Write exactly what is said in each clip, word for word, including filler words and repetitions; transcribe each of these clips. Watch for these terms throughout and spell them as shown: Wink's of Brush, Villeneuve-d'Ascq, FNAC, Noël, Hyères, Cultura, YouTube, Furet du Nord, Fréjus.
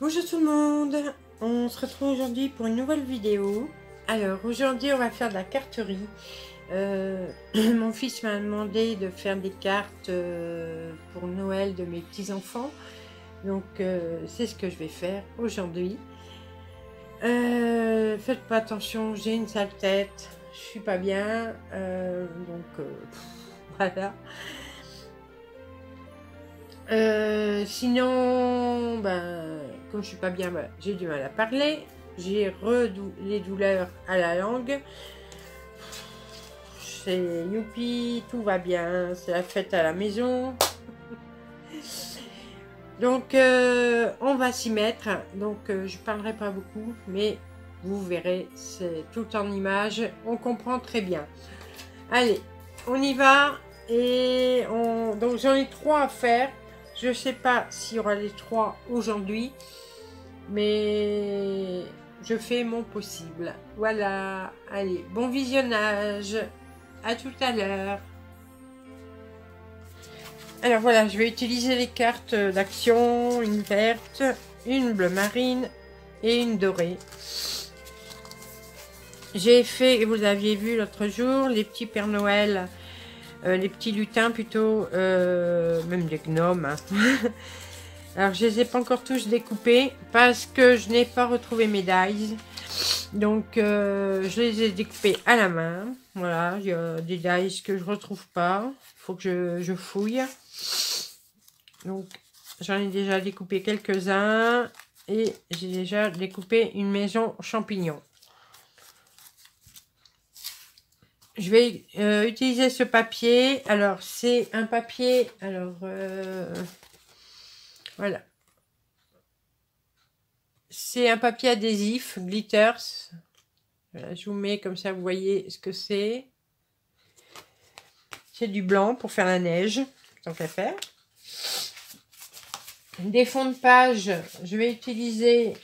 Bonjour tout le monde, on se retrouve aujourd'hui pour une nouvelle vidéo. Alors aujourd'hui on va faire de la carterie. Euh, mon fils m'a demandé de faire des cartes euh, pour Noël de mes petits-enfants. Donc euh, c'est ce que je vais faire aujourd'hui. Euh, faites pas attention, j'ai une sale tête, je suis pas bien. Euh, donc euh, voilà. Euh, sinon, ben, comme je suis pas bien, ben, j'ai du mal à parler. J'ai redou les douleurs à la langue. C'est youpi, tout va bien, c'est la fête à la maison. Donc, euh, on va s'y mettre. Donc, euh, je parlerai pas beaucoup, mais vous verrez, c'est tout en images. On comprend très bien. Allez, on y va. Et on... donc, j'en ai trois à faire. Je sais pas s'il y aura les trois aujourd'hui, mais je fais mon possible. Voilà, allez, bon visionnage, à tout à l'heure. Alors voilà, je vais utiliser les cartes d'action, une verte, une bleue marine et une dorée. J'ai fait, vous aviez vu l'autre jour, les petits Pères Noël. Euh, les petits lutins plutôt, euh, même des gnomes. Hein. Alors, je les ai pas encore tous découpés parce que je n'ai pas retrouvé mes dies. Donc, euh, je les ai découpés à la main. Voilà, il y a des dies que je retrouve pas. Il faut que je, je fouille. Donc, j'en ai déjà découpé quelques-uns. Et j'ai déjà découpé une maison champignons. Je vais euh, utiliser ce papier. Alors, c'est un papier. Alors, euh, voilà. C'est un papier adhésif, Glitters. Voilà, je vous mets comme ça, vous voyez ce que c'est. C'est du blanc pour faire la neige, tant qu'à faire. Des fonds de page, je vais utiliser...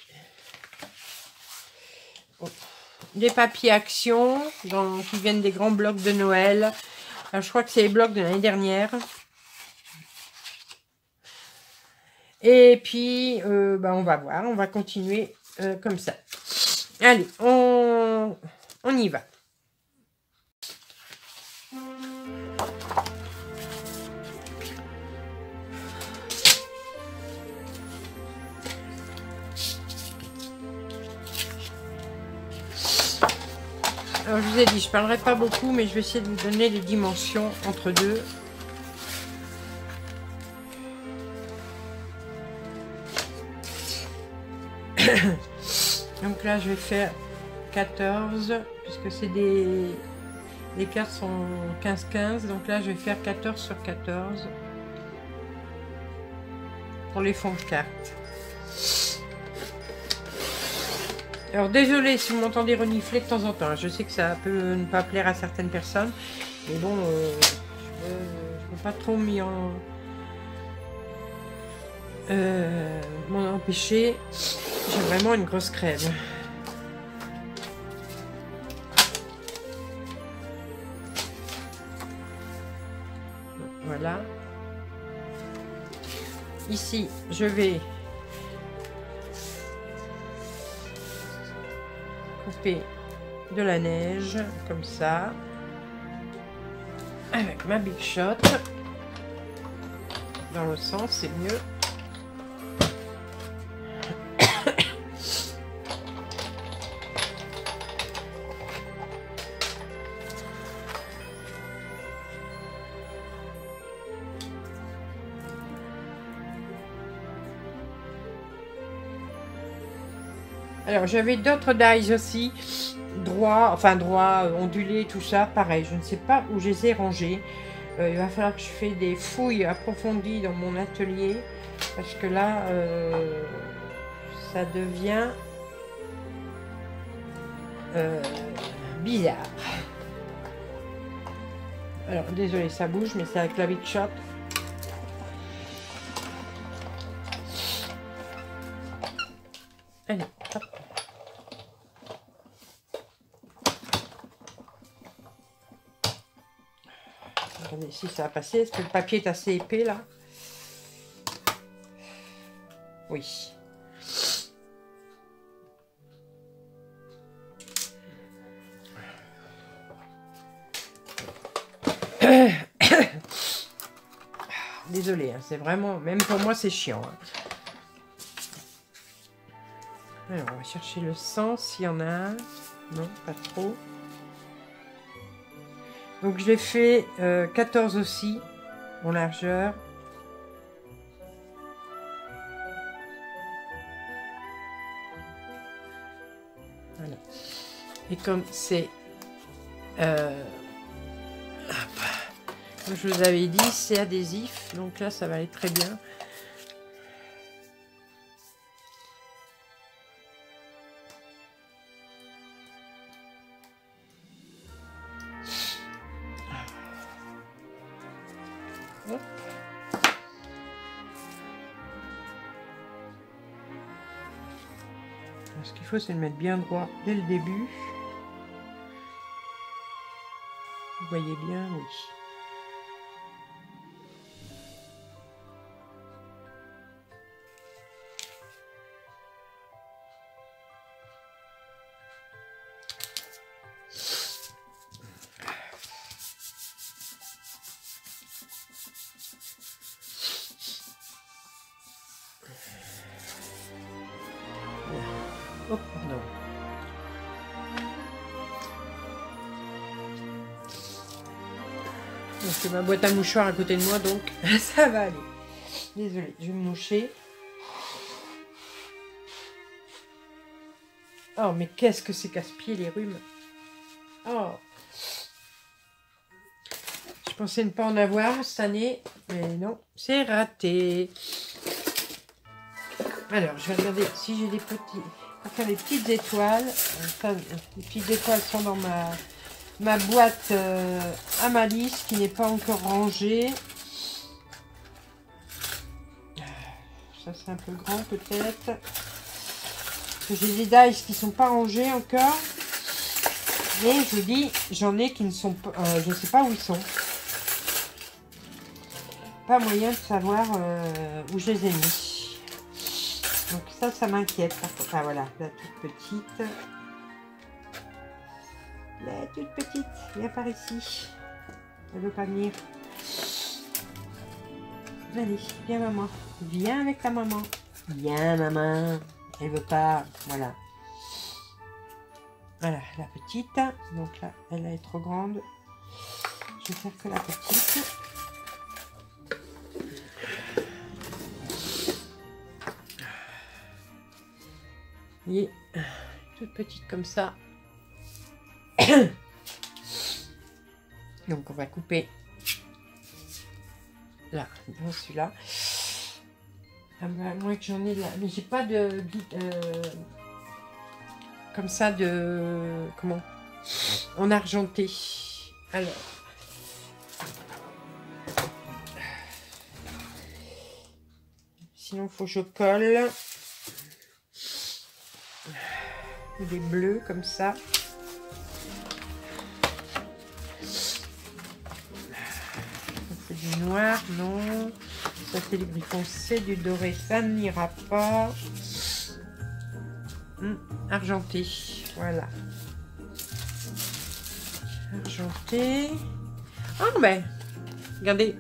Oh. Des papiers action dans, qui viennent des grands blocs de Noël. Alors, je crois que c'est les blocs de l'année dernière. Et puis, euh, bah, on va voir. On va continuer euh, comme ça. Allez, on, on y va. Alors, je vous ai dit, je ne parlerai pas beaucoup, mais je vais essayer de vous donner les dimensions entre deux. Donc là, je vais faire quatorze, puisque c'est des... Les cartes sont quinze quinze, donc là, je vais faire quatorze sur quatorze pour les fonds de cartes. Alors, désolé si vous m'entendez renifler de temps en temps. Je sais que ça peut ne pas plaire à certaines personnes. Mais bon, euh, je ne peux, peux pas trop m'y en... Euh, m'en empêcher. J'ai vraiment une grosse crève. Voilà. Ici, je vais... de la neige comme ça avec ma big shot dans le sens, c'est mieux. Alors, j'avais d'autres dies aussi, droit, enfin droit, ondulé, tout ça, pareil, je ne sais pas où je les ai rangés. Euh, il va falloir que je fasse des fouilles approfondies dans mon atelier, parce que là, euh, ça devient euh, bizarre. Alors, désolé, ça bouge, mais c'est avec la big shot. Allez, hop. Regardez si ça a passé. Est-ce que le papier est assez épais là? Oui. Désolée, hein, c'est vraiment... Même pour moi, c'est chiant. Hein. Alors, on va chercher le sang, s'il y en a un. Non, pas trop. Donc, je l'ai fait euh, quatorze aussi, en largeur. Voilà. Et comme c'est... Euh, comme je vous avais dit, c'est adhésif. Donc là, ça va aller très bien. Ce qu'il faut, c'est le mettre bien droit dès le début. Vous voyez bien, oui. J'ai ma boîte à mouchoirs à côté de moi, donc ça va aller. Désolée, je vais me moucher. Oh, mais qu'est-ce que c'est casse-pied, les rhumes. Oh. Je pensais ne pas en avoir cette année, mais non, c'est raté. Alors, je vais regarder si j'ai des petits... Pour faire des petites étoiles. Enfin, les petites étoiles sont dans ma... ma boîte euh, à ma liste qui n'est pas encore rangée. Ça c'est un peu grand peut-être. J'ai des dice qui sont pas rangés encore. Mais je vous dis, j'en ai qui ne sont pas... Euh, je ne sais pas où ils sont. Pas moyen de savoir euh, où je les ai mis. Donc ça, ça m'inquiète. Ah voilà, la toute petite... La toute petite, viens par ici. Elle veut pas venir. Allez, viens maman. Viens avec ta maman. Viens maman. Elle veut pas. Voilà. Voilà, la petite. Donc là, elle est trop grande. Je vais faire que la petite. Oui. Toute petite comme ça. Donc on va couper là, dans celui-là. À moins que j'en ai là, mais j'ai pas de euh, comme ça de comment en argenté. Alors sinon faut que je colle des bleus comme ça. Du noir, non. Ça c'est du gris foncé, du doré, ça n'ira pas. Hum, argenté, voilà. Argenté. Ah ben, regardez.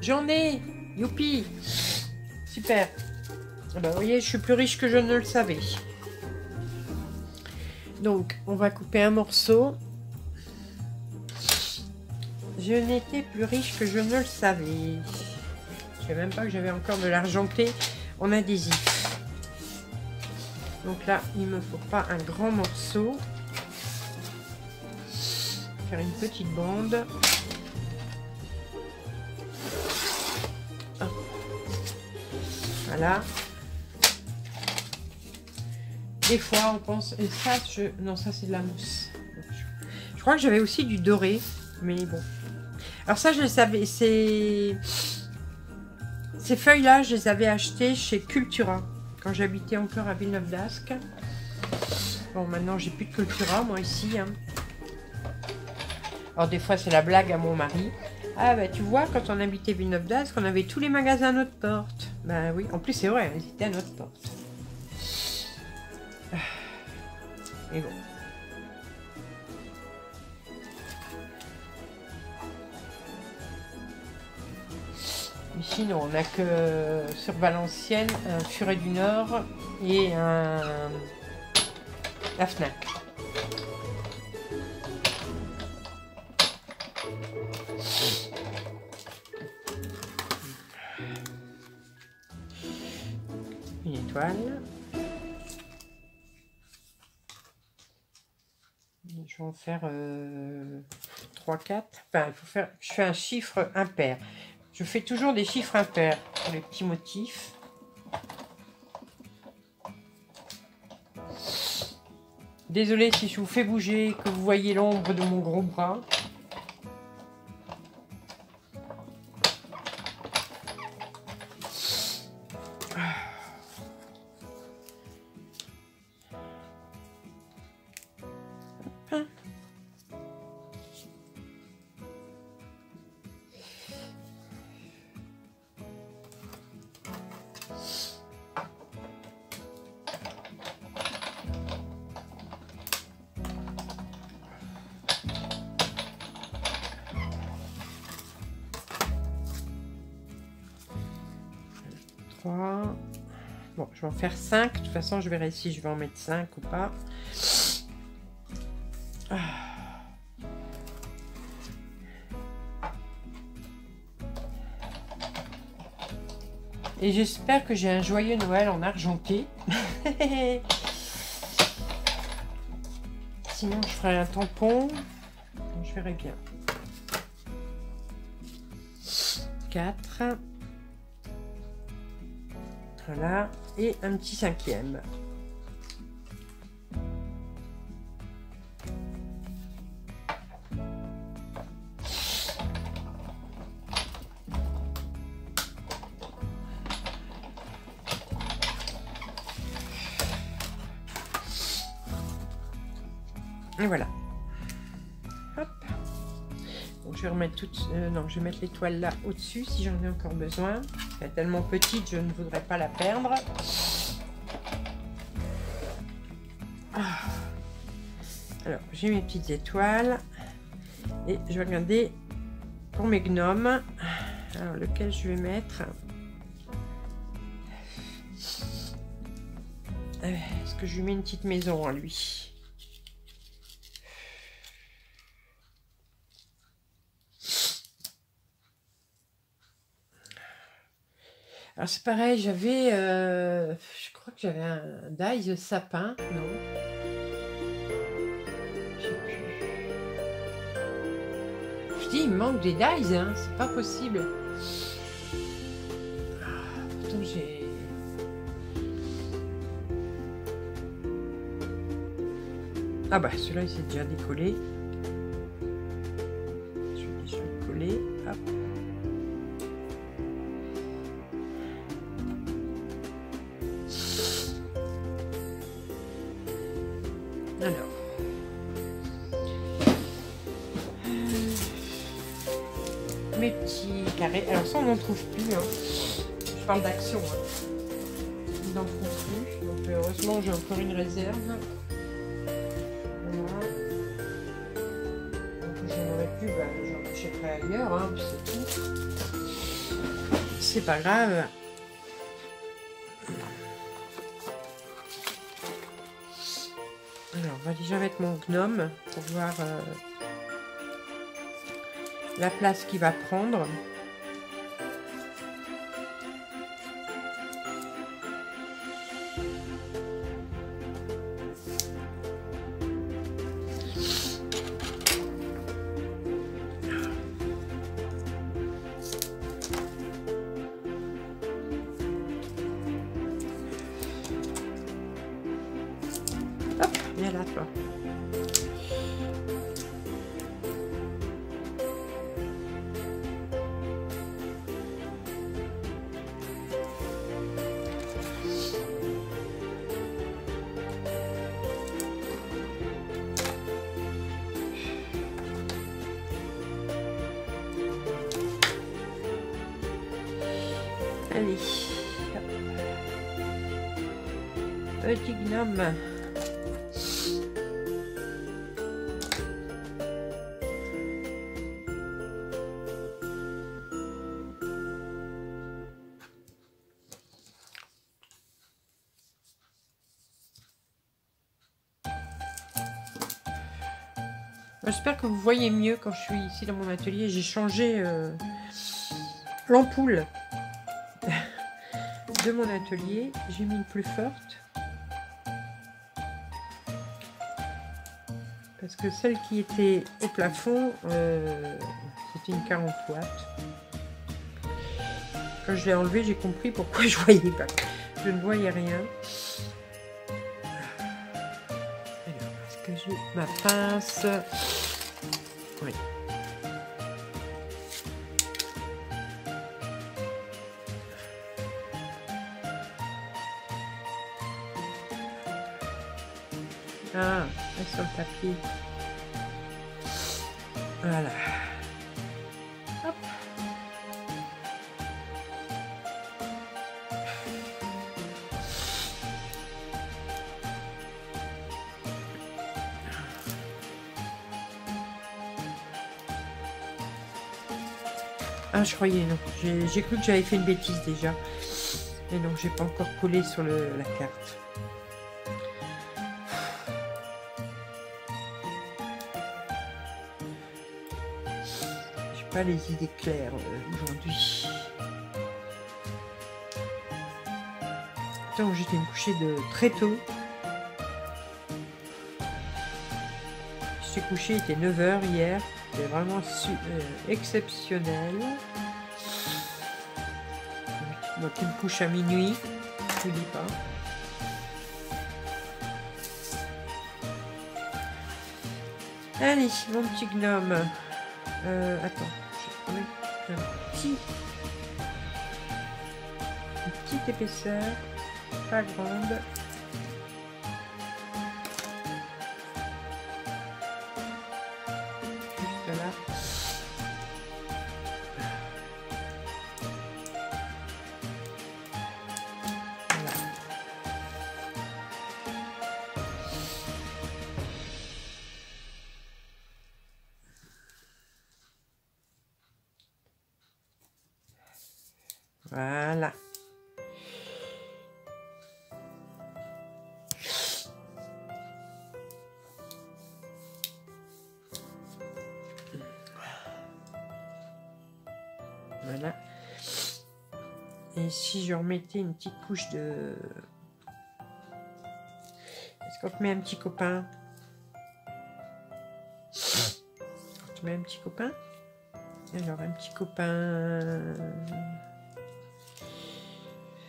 J'en ai, youpi. Super. Ah ben, vous voyez, je suis plus riche que je ne le savais. Donc, on va couper un morceau. Je n'étais plus riche que je ne le savais. Je ne savais même pas que j'avais encore de l'argenté en adhésif. Donc là, il ne me faut pas un grand morceau. Faire une petite bande. Ah. Voilà. Des fois, on pense... Et ça, je... Non, ça, c'est de la mousse. Je crois que j'avais aussi du doré. Mais bon... Alors ça, je les avais, ces, ces feuilles-là, je les avais achetées chez Cultura, quand j'habitais encore à Villeneuve-d'Ascq. Bon, maintenant, j'ai plus de Cultura, moi, ici. Hein. Alors, des fois, c'est la blague à mon mari. Ah, bah, tu vois, quand on habitait Villeneuve-d'Ascq, on avait tous les magasins à notre porte. Ben oui, en plus, c'est vrai, ils étaient à notre porte. Et bon. Sinon, on n'a que sur Valenciennes, un Furet du Nord et un... la FNAC. Une étoile. Je vais en faire euh, trois, quatre. Enfin, il faut faire... Je fais un chiffre impair. Je fais toujours des chiffres impairs pour les petits motifs. Désolée si je vous fais bouger et que vous voyez l'ombre de mon gros bras. Bon, je vais en faire cinq. De toute façon, je verrai si je vais en mettre cinq ou pas. Ah. Et j'espère que j'ai un joyeux Noël en argenté. Sinon, je ferai un tampon. Je verrai bien. quatre. Voilà, et un petit cinquième. Et voilà. Hop. Donc je vais remettre toutes. Euh, non, je vais mettre l'étoile là au-dessus si j'en ai encore besoin. Tellement petite, je ne voudrais pas la perdre. Alors, j'ai mes petites étoiles et je vais regarder pour mes gnomes. Alors, lequel je vais mettre? Est-ce que je lui mets une petite maison en lui? Alors c'est pareil, j'avais, euh, je crois que j'avais un die sapin, non? Je sais plus. Je dis, il manque des dies, hein, c'est pas possible. Ah, pourtant j'ai... Ah bah celui-là il s'est déjà décollé. Je vais déjà le coller, hop. Alors ça on n'en trouve plus, hein. Je parle d'action, hein. On n'en trouve plus, donc heureusement j'ai encore une réserve. Voilà. Donc j'en aurais plus, bah, j'en achèterai ailleurs, hein, puis c'est tout. C'est pas grave. Alors on va déjà mettre mon gnome pour voir euh, la place qu'il va prendre. Allez, petit gnome. J'espère que vous voyez mieux quand je suis ici dans mon atelier. J'ai changé euh, l'ampoule de mon atelier. J'ai mis une plus forte. Parce que celle qui était au plafond, euh, c'était une quarante watts. Quand je l'ai enlevée, j'ai compris pourquoi je voyais pas. Je ne voyais rien. Alors, est-ce que j'ai ma pince? Oui. Ah, elle est sur le papier. Voilà. Hop. Ah, je croyais, non. J'ai cru que j'avais fait une bêtise déjà. Et non, j'ai pas encore collé sur le, la carte. Pas les idées claires euh, aujourd'hui. Tant j'étais me coucher de très tôt. Je suis couché, il était neuf heures hier. C'était vraiment su euh, exceptionnel. Moi qui me couche à minuit, je ne dis pas. Allez, mon petit gnome. Euh, attends. Un petit, une petite épaisseur, pas grande. Juste là. Voilà. Voilà. Voilà. Et si je remettais une petite couche de... Est-ce qu'on te met un petit copain? On te met un petit copain? Alors, un petit copain...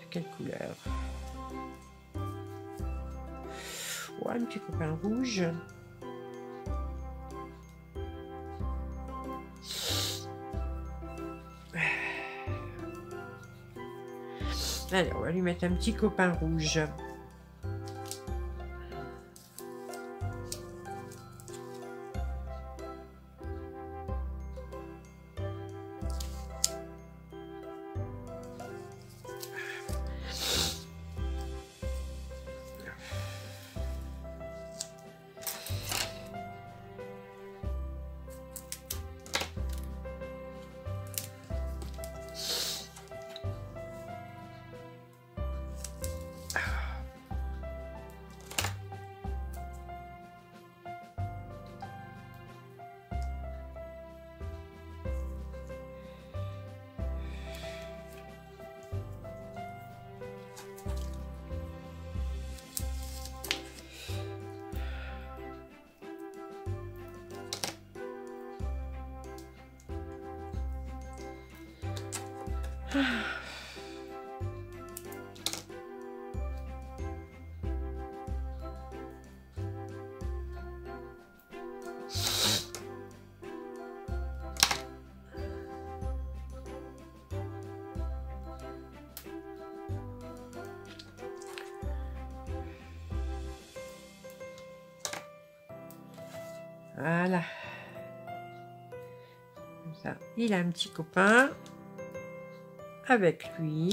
Quelle couleur? Ouais, un petit copain rouge. Allez, on va lui mettre un petit copain rouge. Voilà. Comme ça. Il a un petit copain avec lui.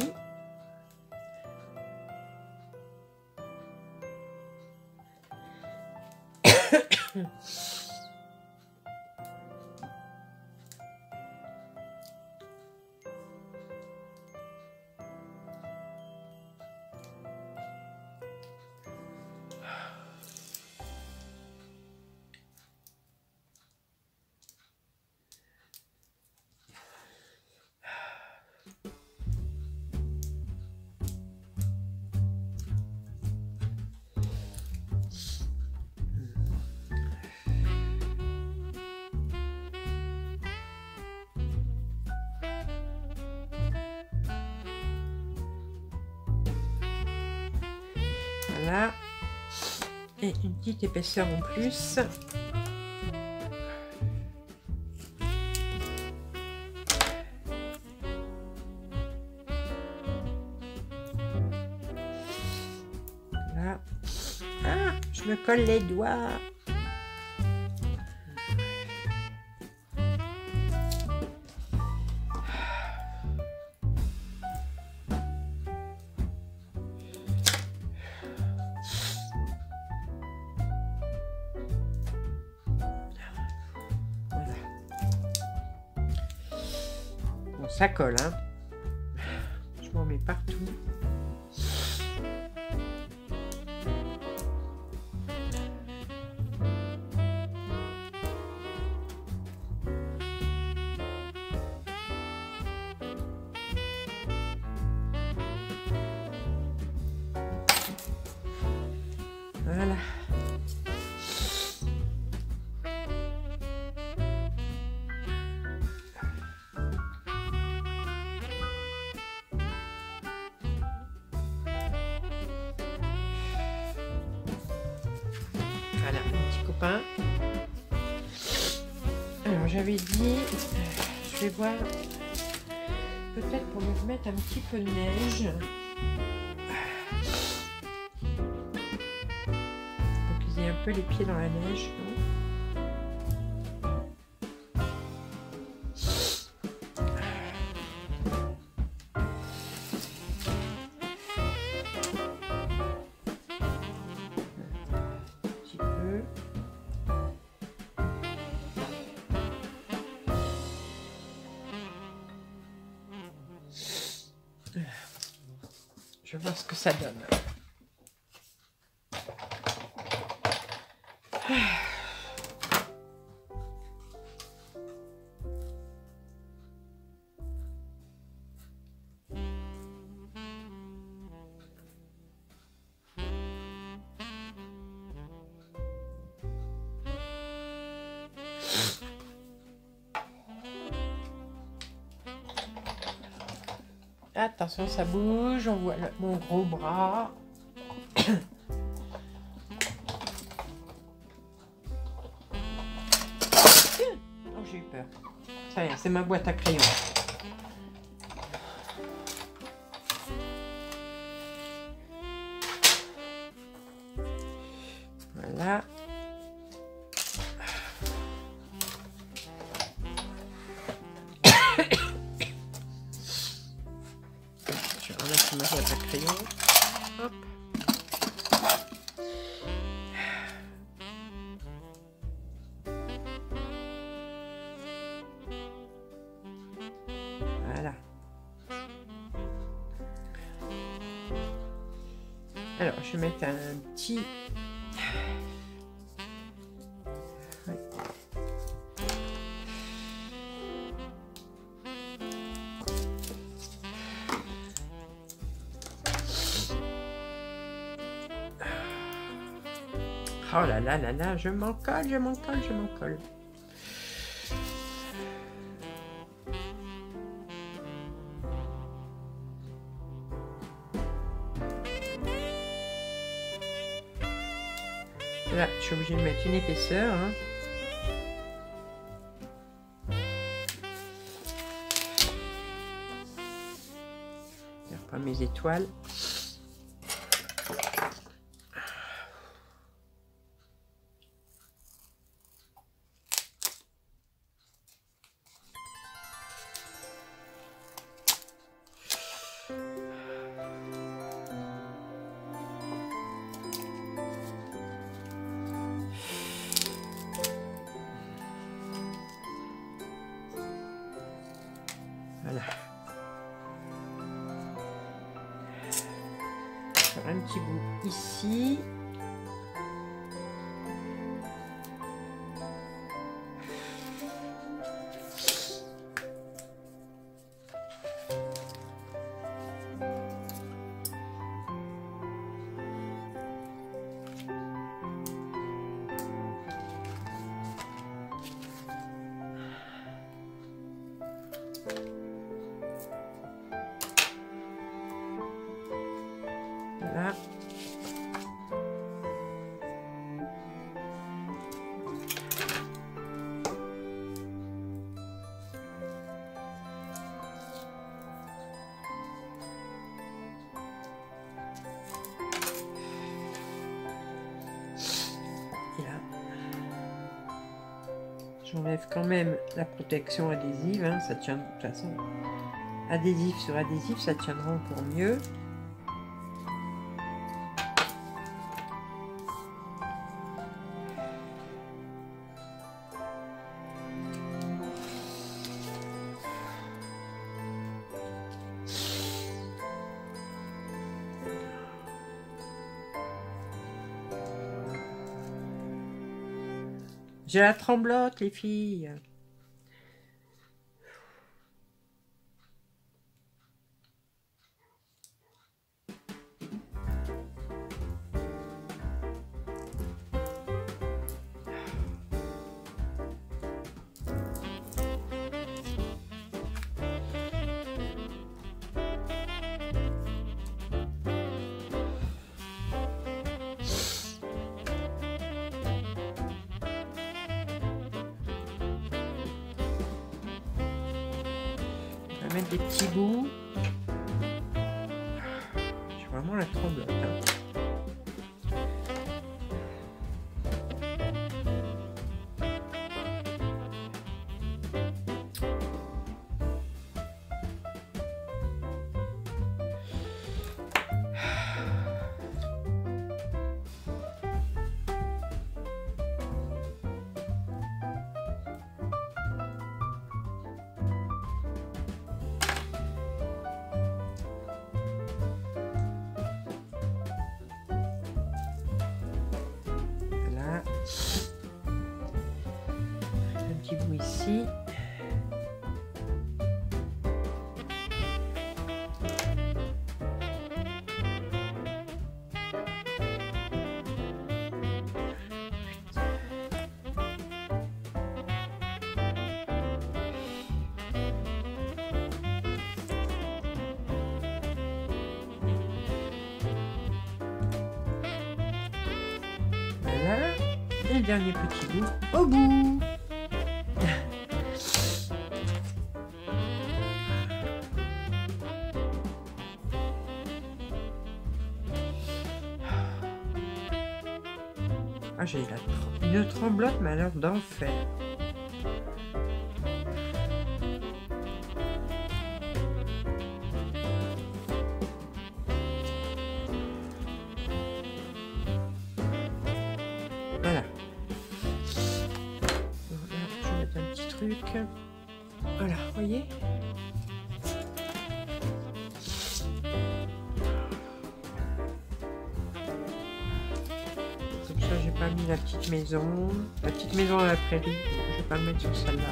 Voilà. Et une petite épaisseur en plus. Voilà. Ah, je me colle les doigts. Ça colle, hein. Je m'en mets partout. Voilà. Alors j'avais dit, je vais voir, peut-être pour me mettre un petit peu de neige, pour qu'ils aient un peu les pieds dans la neige. Je vais voir ce que ça donne. Attention, ça bouge, on voit mon gros bras. Oh, j'ai eu peur. Ça y est, c'est ma boîte à crayons. Voilà. Hop. Voilà. Alors, je vais mettre un petit... Oh là là là là, je m'en colle, je m'en colle, je m'en colle. Là, je suis obligée de mettre une épaisseur. Hein. Je reprends mes étoiles. Voilà. Faire un petit bout ici. J'enlève quand même la protection adhésive, hein, ça tient de toute façon. Adhésif sur adhésif, ça tiendra encore mieux. J'ai la tremblote, les filles. Des petits bouts. J'ai vraiment la tremblote. Ici. Voilà. Et le dernier petit bout au bout. Ah, j'ai une tremblote, mais alors d'enfer. Voilà. Je vais mettre un petit truc. Voilà, vous voyez? J'ai pas mis la petite maison, la petite maison à la prairie, je vais pas le mettre sur celle-là.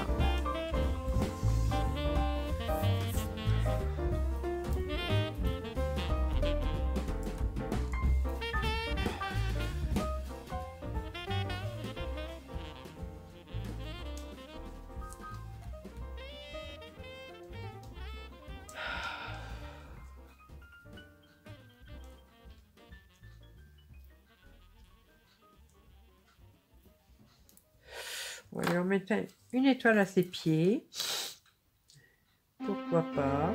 On va leur mettre une étoile à ses pieds. Pourquoi pas?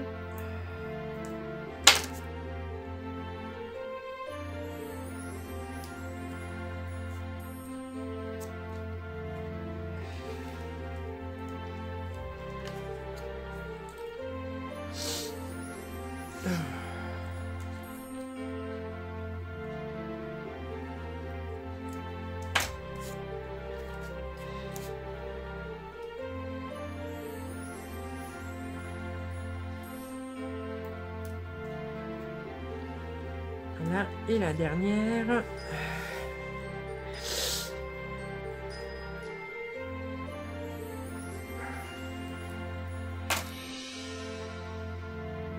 Et la dernière.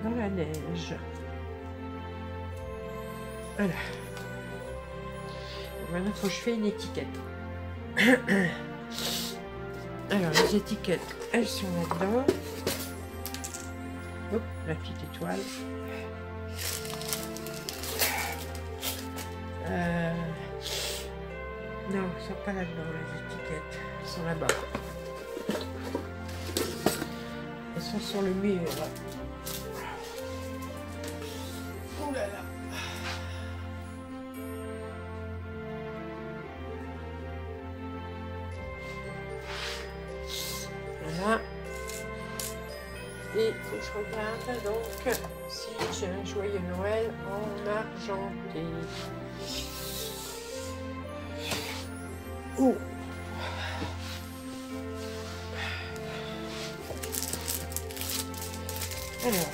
Dans la neige. Voilà. Maintenant, il faut que je fais une étiquette. Alors, les étiquettes, elles sont là-dedans. Hop, la petite étoile. Euh... Non, elles ne sont pas là-dedans, les étiquettes. Elles sont là-bas. Elles sont sur le mur. Oh là là. Et faut que je regarde donc si j'ai un joyeux Noël en argenté. Oh. Alors,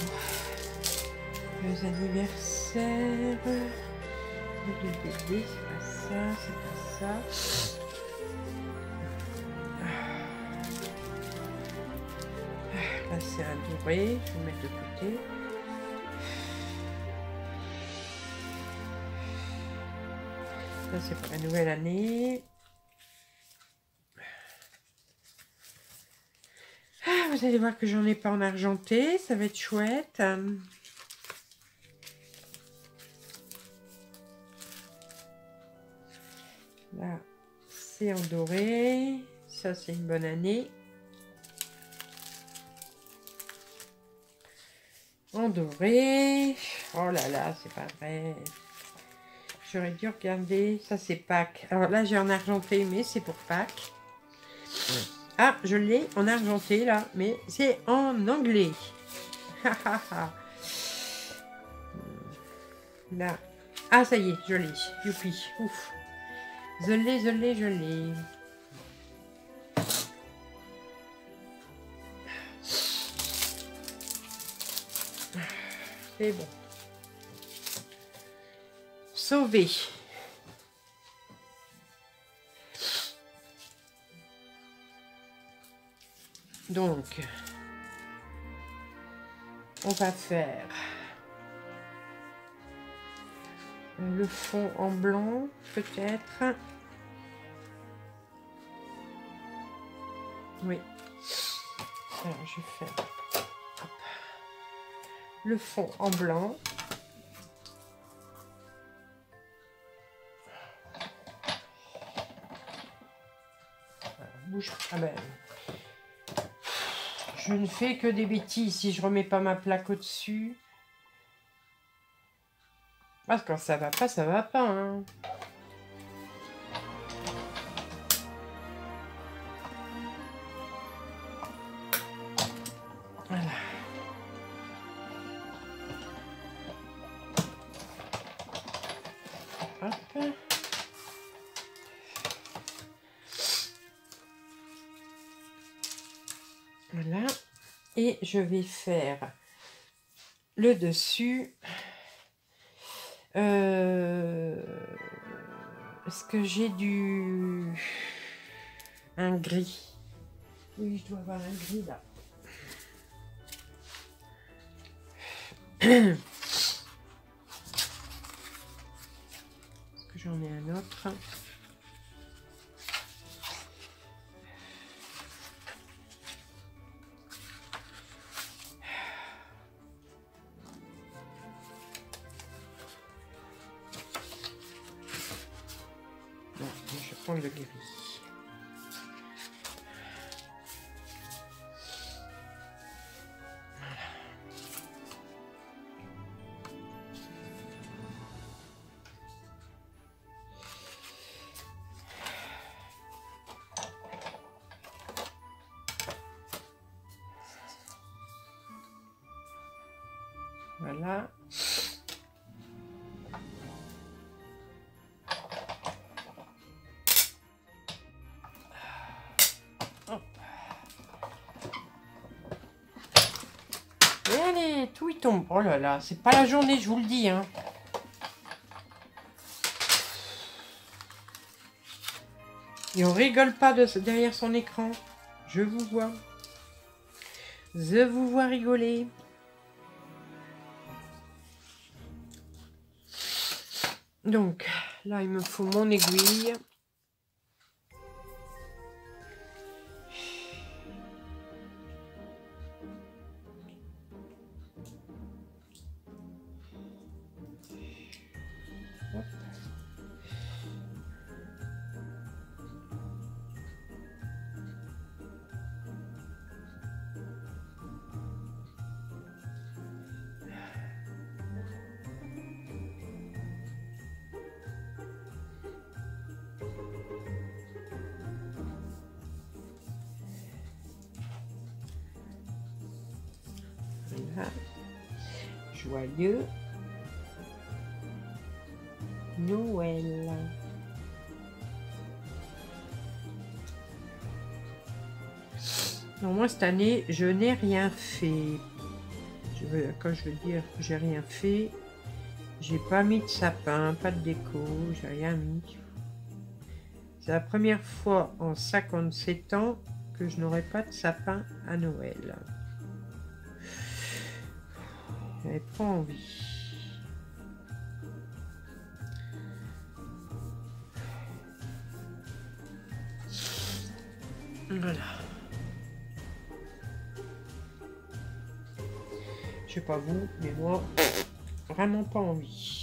les anniversaires. C'est pas ça, c'est pas ça. Là, c'est un doré, je vais le mettre de côté. Là, c'est pour la nouvelle année. Ah, vous allez voir que j'en ai pas en argenté, ça va être chouette. Là, c'est en doré. Ça, c'est une bonne année. En doré, oh là là, c'est pas vrai, j'aurais dû regarder, ça c'est Pâques, alors là j'ai en argenté mais c'est pour Pâques, ah je l'ai en argenté là, mais c'est en anglais, là, ah ça y est, je l'ai, youpi, ouf, je l'ai, je l'ai, je l'ai. C'est bon. Sauvé. Donc, on va faire le fond en blanc, peut-être. Oui. Alors, je fais le fond en blanc. Bouge. Ah ben, je ne fais que des bêtises si je remets pas ma plaque au-dessus. Parce que quand ça va pas, ça va pas. Hein. Voilà, et je vais faire le dessus. Euh, Est-ce que j'ai du... un gris? Oui, je dois avoir un gris là. Est-ce que j'en ai un autre? Le gris. Voilà. Voilà. Tout il tombe. Oh là là, c'est pas la journée, je vous le dis. Hein. Et on rigole pas de, derrière son écran. Je vous vois. Je vous vois rigoler. Donc, là, il me faut mon aiguille. Joyeux Noël. Non, moi cette année, je n'ai rien fait. Je veux, quand je veux dire que j'ai rien fait, j'ai pas mis de sapin, pas de déco, j'ai rien mis. C'est la première fois en cinquante-sept ans que je n'aurai pas de sapin à Noël. J'avais pas envie. Voilà. Je sais pas vous, mais moi, vraiment pas envie.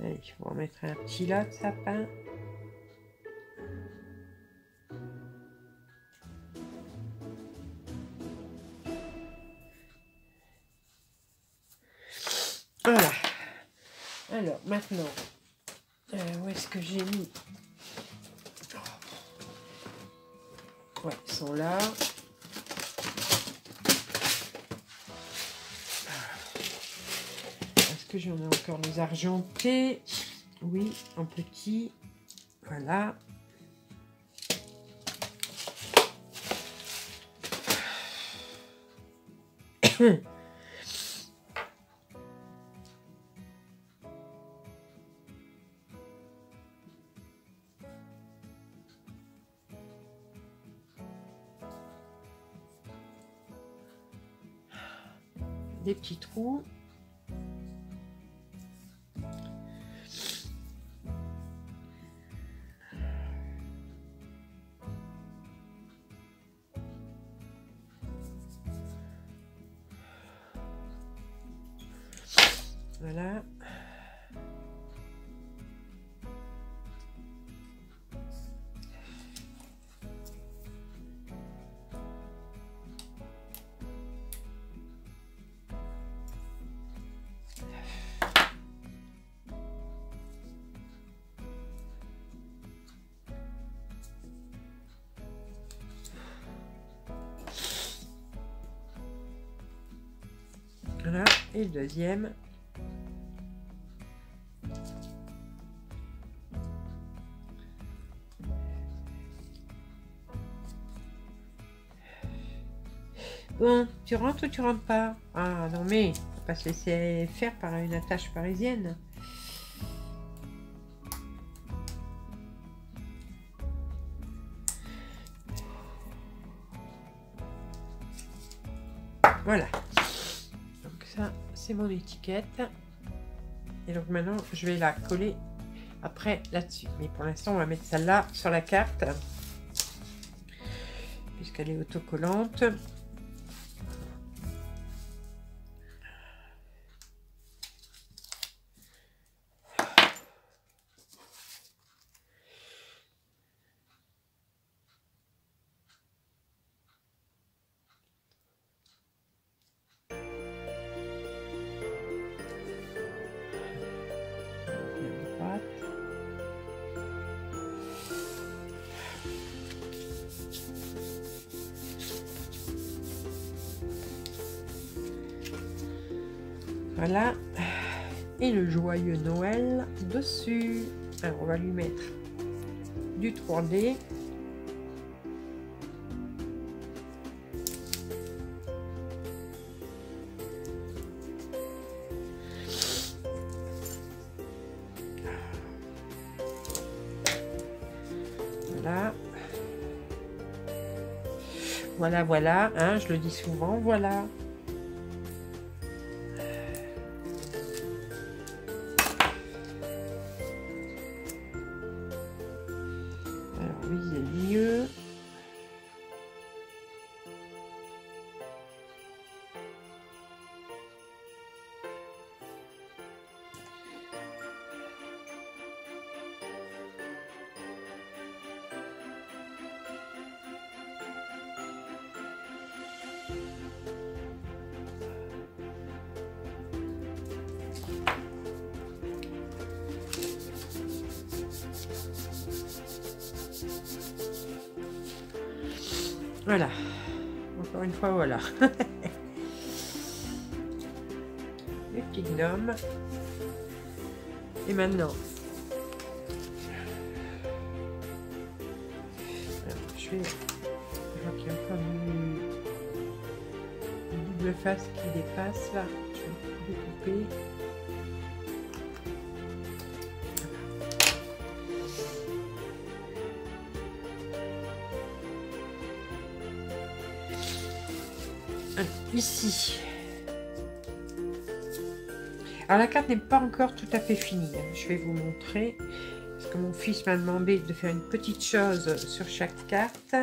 Allez, je vais remettre un petit lot de sapin. Voilà. Alors, maintenant, euh, où est-ce que j'ai mis? Ouais, ils sont là. J'en ai encore les argentés, oui, en petit, voilà. Des petits trous. Voilà. Voilà. Et le deuxième. Bon, tu rentres ou tu rentres pas? Ah non mais, faut pas se laisser faire par une attache parisienne. Voilà. Donc ça, c'est mon étiquette. Et donc maintenant, je vais la coller après là-dessus. Mais pour l'instant, on va mettre celle-là sur la carte. Puisqu'elle est autocollante. Voilà, et le joyeux Noël dessus. Alors on va lui mettre du trois D. Voilà. Voilà, voilà, hein, je le dis souvent, voilà. Voilà. Encore une fois, voilà. Le petit gnome. Et maintenant, je vais... Je vois qu'il y a encore une double face qui dépasse là. Je vais découper. Alors, ici. Alors la carte n'est pas encore tout à fait finie, je vais vous montrer, parce que mon fils m'a demandé de faire une petite chose sur chaque carte.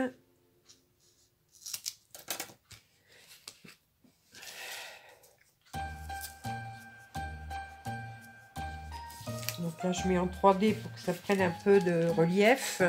Donc là je mets en trois D pour que ça prenne un peu de relief.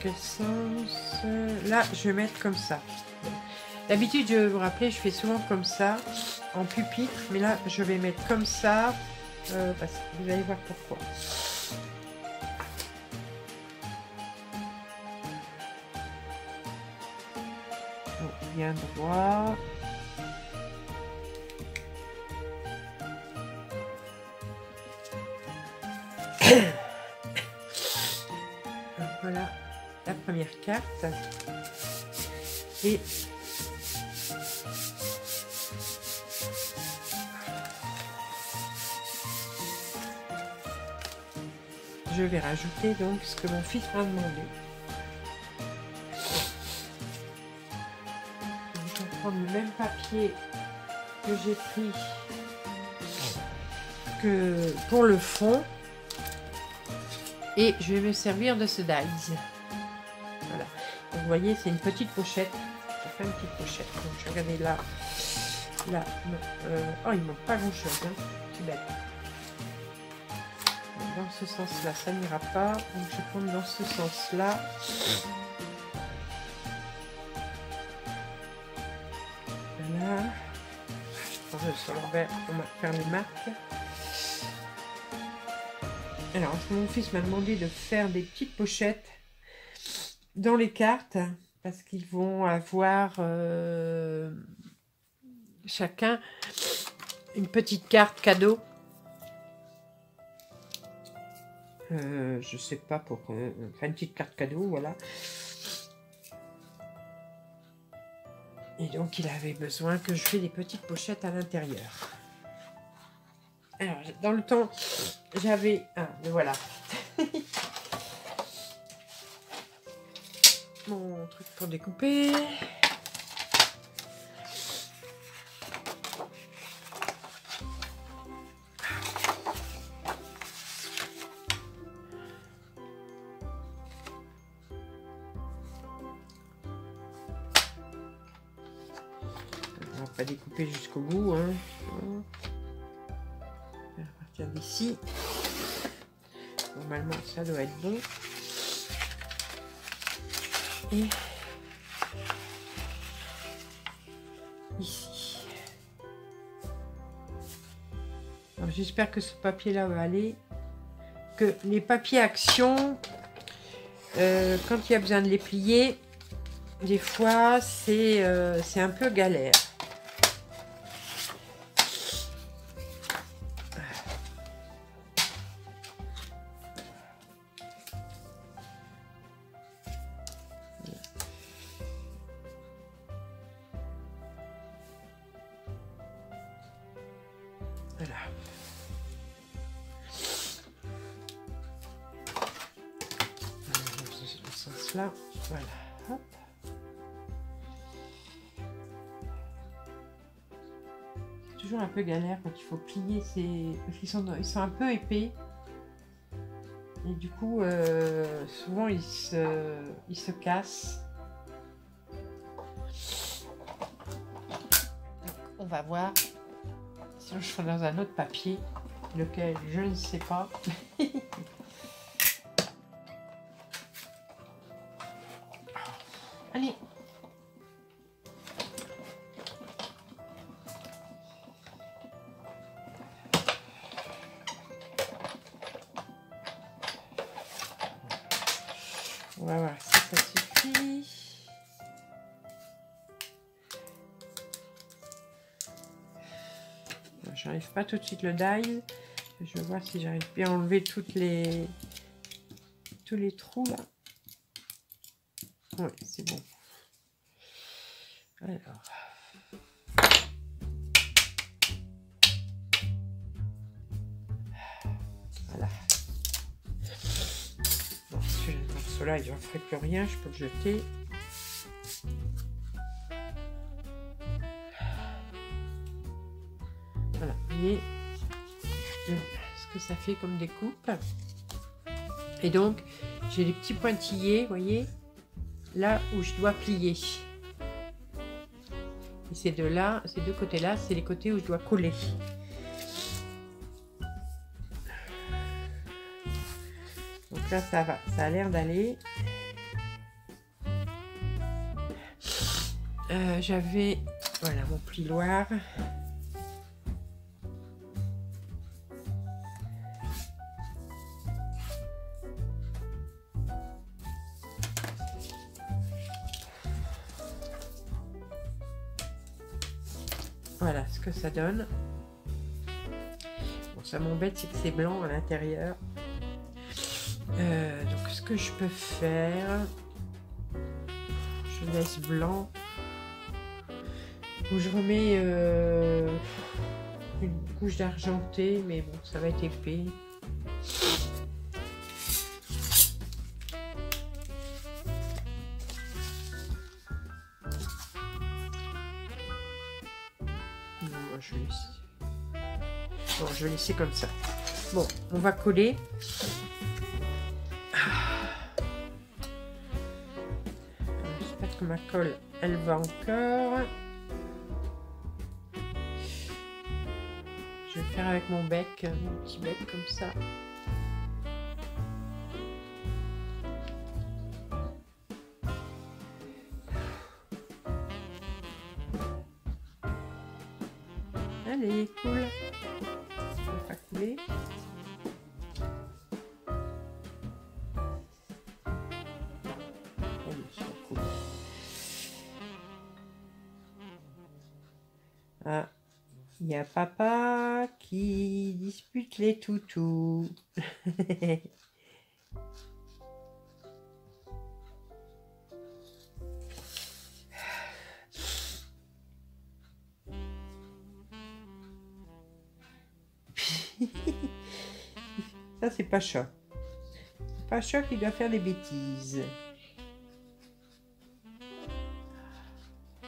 Quel sens? Là, je vais mettre comme ça. D'habitude, je vais vous rappeler, je fais souvent comme ça, en pupitre, mais là, je vais mettre comme ça, euh, parce que vous allez voir pourquoi. Donc, bien droit. Voilà. La première carte et je vais rajouter donc ce que mon fils m'a demandé. Je vais prendre le même papier que j'ai pris que pour le fond et je vais me servir de ce dies. Vous voyez, c'est une petite pochette. Je fais une petite pochette. Donc, je vais regarder là. Là. Euh, oh, il ne manque pas grand-chose. Hein. C'est bête. Dans ce sens-là, ça n'ira pas. Donc, je vais prendre dans ce sens-là. Voilà. Je prends sur l'envers pour faire les marques. Alors, mon fils m'a demandé de faire des petites pochettes dans les cartes, parce qu'ils vont avoir euh, chacun une petite carte cadeau. Euh, je sais pas pour euh, une petite carte cadeau, voilà. Et donc il avait besoin que je fais des petites pochettes à l'intérieur. Alors dans le temps j'avais ah, voilà. Mon truc pour découper. On va pas découper jusqu'au bout, hein. On va partir d'ici. Normalement, ça doit être bon. Et ici. J'espère que ce papier-là va aller. Que les papiers actions, euh, quand il y a besoin de les plier, des fois, c'est euh, c'est un peu galère. Voilà. Dans ce sens-là. Voilà. Hop. toujours un peu galère quand il faut plier ces... Parce qu'ils sont, ils sont un peu épais. Et du coup, euh, souvent, ils se, ils se cassent. Donc, on va voir. Sinon, je ferai dans un autre papier, lequel je ne sais pas. Allez. On va voir si ça suffit. J'arrive pas tout de suite le die. Je vais voir si j'arrive bien à enlever toutes les tous les trous là. Ouais, c'est bon. Alors. Voilà. Bon, celui-là, cela, il n'en ferait plus rien, je peux le jeter. Voilà, vous voyez ce que ça fait comme découpe. Et donc, j'ai les petits pointillés, vous voyez, là où je dois plier. Et ces deux là, ces deux côtés là, c'est les côtés où je dois coller. Donc là ça va, ça a l'air d'aller. Euh, J'avais, voilà mon pliloir. Voilà ce que ça donne. Bon, ça m'embête, c'est que c'est blanc à l'intérieur. Euh, donc, ce que je peux faire, je laisse blanc ou je remets euh, une couche d'argenté, mais bon, ça va être épais. Je vais laisser. Bon, je vais laisser comme ça. Bon, on va coller. J'espère que ma colle, elle va encore. Je vais faire avec mon bec, mon petit bec comme ça. Allez, cool. Ça va pas couler. Oh, ça coule. Ah, il y a papa qui dispute les toutous. Ça c'est pas Pacha. Pacha qui doit faire des bêtises.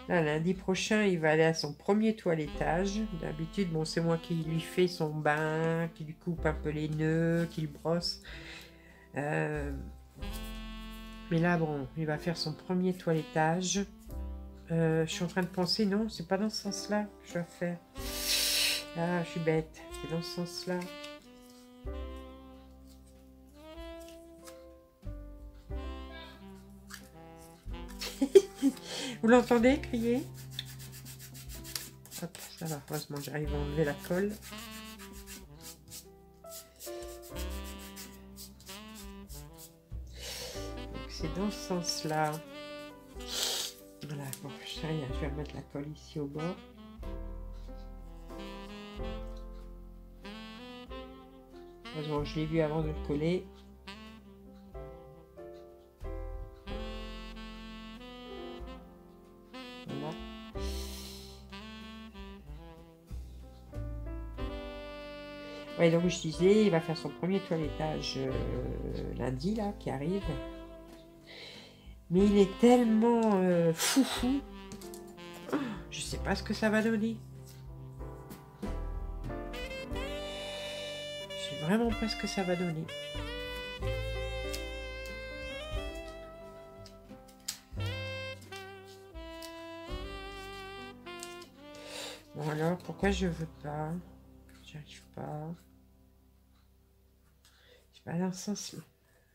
Là, lundi prochain il va aller à son premier toilettage. D'habitude bon c'est moi qui lui fais son bain, qui lui coupe un peu les nœuds, qui le brosse. Euh... Mais là bon il va faire son premier toilettage. Euh, je suis en train de penser non c'est pas dans ce sens là que je dois faire. Ah, je suis bête, c'est dans ce sens-là. Vous l'entendez crier? Hop, ça va, heureusement, j'arrive à enlever la colle. Donc, c'est dans ce sens-là. Voilà, bon, je vais remettre la colle ici au bord. Heureusement, je l'ai vu avant de le coller. Voilà. Ouais, donc je disais, il va faire son premier toilettage euh, lundi là, qui arrive. Mais il est tellement euh, foufou, je sais pas ce que ça va donner. vraiment pas ce que ça va donner. Bon alors, pourquoi je veux pas? J'arrive pas. J'ai pas dans ce sens-là.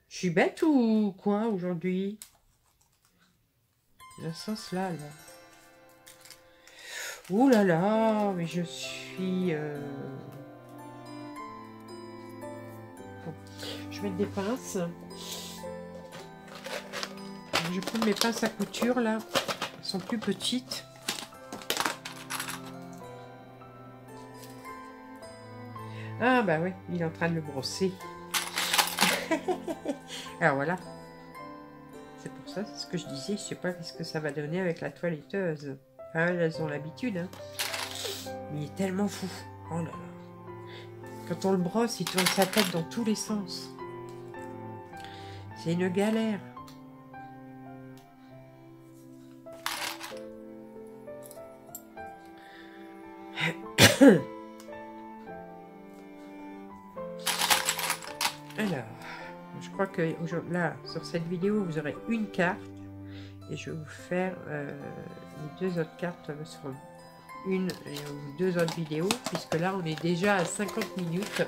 Je suis bête ou quoi aujourd'hui? Dans ce sens-là, là. Ouh là là, mais je suis... Euh... Bon. Je vais mettre des pinces. Je prends mes pinces à couture, là. Elles sont plus petites. Ah bah oui, il est en train de le brosser. Alors voilà. C'est pour ça, c'est ce que je disais. Je sais pas ce que ça va donner avec la toiletteuse. Ah, elles ont l'habitude. Hein. Mais il est tellement fou. Oh là là. Quand on le brosse, il tourne sa tête dans tous les sens. C'est une galère. Alors, je crois que là, sur cette vidéo, vous aurez une carte. Et je vais vous faire euh, les deux autres cartes sur une ou deux autres vidéos, puisque là, on est déjà à cinquante minutes.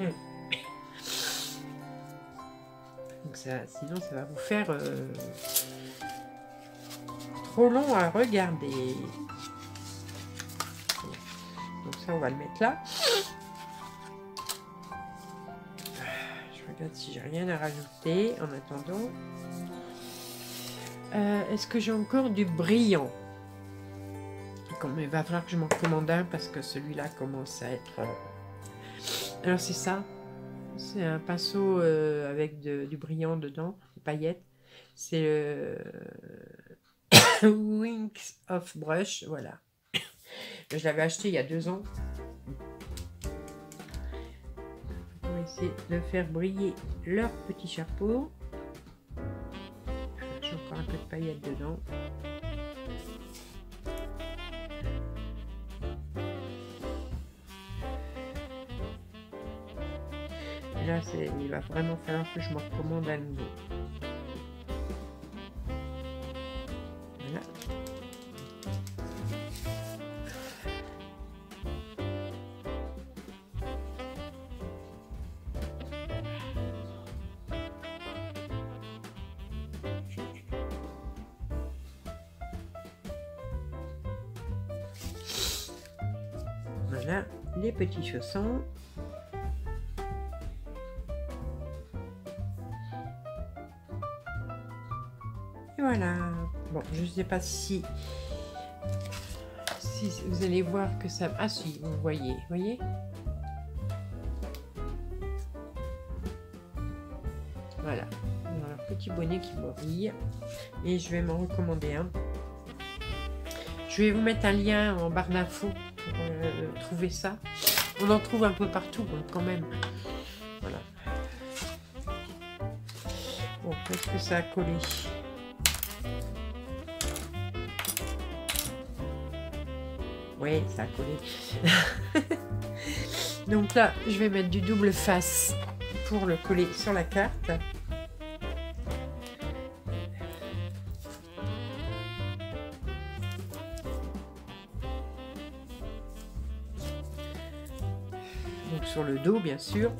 Donc ça, sinon, ça va vous faire euh, trop long à regarder. Donc ça, on va le mettre là. Je regarde si j'ai rien à rajouter en attendant. Euh, Est-ce que j'ai encore du brillant? Comme il va falloir que je m'en commande un parce que celui-là commence à être... Euh... Alors c'est ça. C'est un pinceau euh, avec de, du brillant dedans, des paillettes. C'est le Wink's of Brush, voilà. Je l'avais acheté il y a deux ans. Pour essayer de faire briller leur petit chapeau. Un peu de paillettes dedans. Et là, il va vraiment falloir que je me recommande à nouveau. Voilà. Voilà, les petits chaussons. Et voilà. Bon, je ne sais pas si... Si vous allez voir que ça... Ah si, vous voyez, vous voyez? Voilà. On a un petit bonnet qui brille. Et je vais m'en recommander un. Je vais vous mettre un lien en barre d'infos. Euh, trouver ça, on en trouve un peu partout, bon, quand même. Voilà. Bon, qu'est-ce que ça a collé? Oui, ça a collé. Donc là, je vais mettre du double face pour le coller sur la carte. Sur le dos, bien sûr.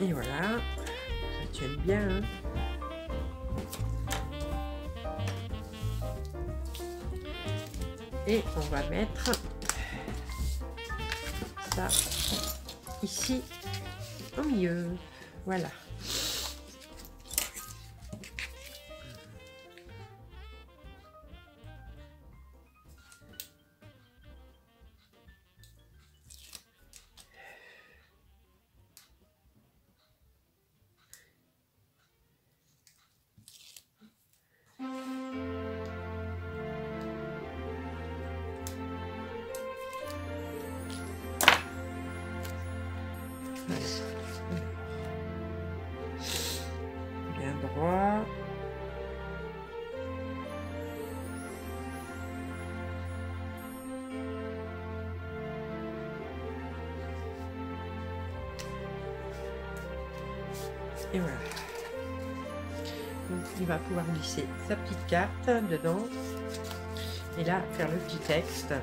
Et voilà, ça tient bien. Hein. Et on va mettre ça ici au milieu. Voilà. et voilà. Donc il va pouvoir glisser sa petite carte dedans et là faire le petit texte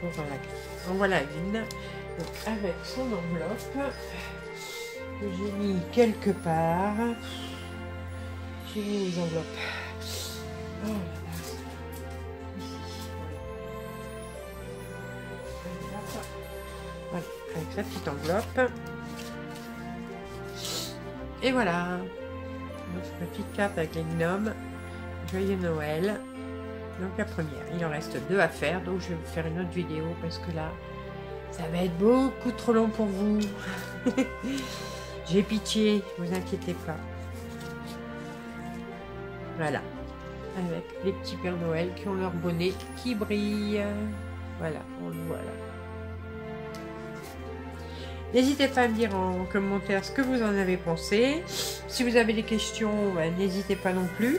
pour la carte. En voilà une. Donc avec son enveloppe que j'ai mis quelque part. J'ai mis les enveloppes. Oh là là. Ici. Voilà, avec la petite enveloppe. Et voilà. Donc ma petite carte avec les gnomes. Joyeux Noël. Donc la première. Il en reste deux à faire. Donc je vais vous faire une autre vidéo parce que là, ça va être beaucoup trop long pour vous. J'ai pitié, vous inquiétez pas. Voilà, avec les petits Pères Noël qui ont leur bonnet qui brille. Voilà, on le voit là. N'hésitez pas à me dire en commentaire ce que vous en avez pensé. Si vous avez des questions, n'hésitez pas non plus.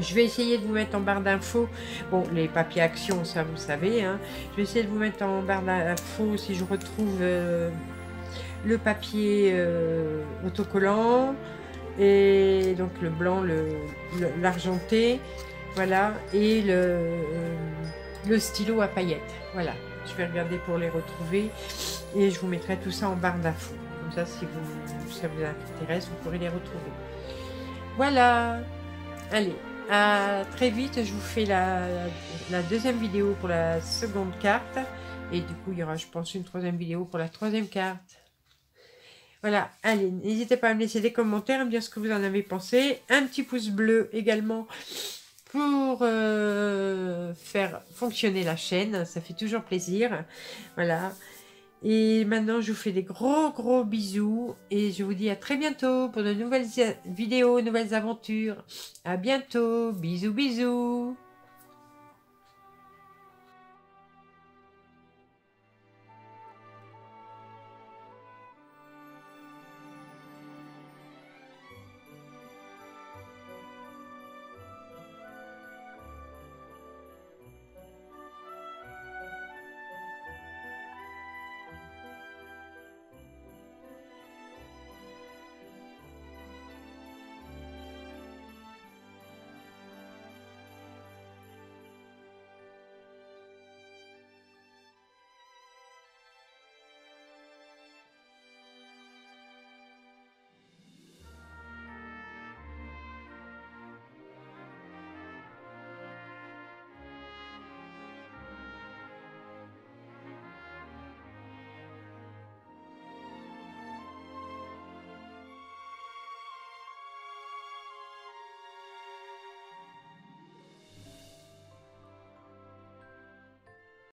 Je vais essayer de vous mettre en barre d'infos. Bon, les papiers actions, ça vous savez. Hein. Je vais essayer de vous mettre en barre d'infos si je retrouve euh, le papier euh, autocollant. Et donc le blanc, l'argenté, le, le, voilà, et le, le stylo à paillettes. Voilà, je vais regarder pour les retrouver et je vous mettrai tout ça en barre d'infos. Comme ça, si, vous, si ça vous intéresse, vous pourrez les retrouver. Voilà, allez, à très vite. Je vous fais la, la deuxième vidéo pour la seconde carte et du coup, il y aura, je pense, une troisième vidéo pour la troisième carte. Voilà, allez, n'hésitez pas à me laisser des commentaires, à me dire ce que vous en avez pensé. Un petit pouce bleu également pour euh, faire fonctionner la chaîne. Ça fait toujours plaisir. Voilà. Et maintenant, je vous fais des gros, gros bisous. Et je vous dis à très bientôt pour de nouvelles vidéos, nouvelles aventures. À bientôt. Bisous, bisous.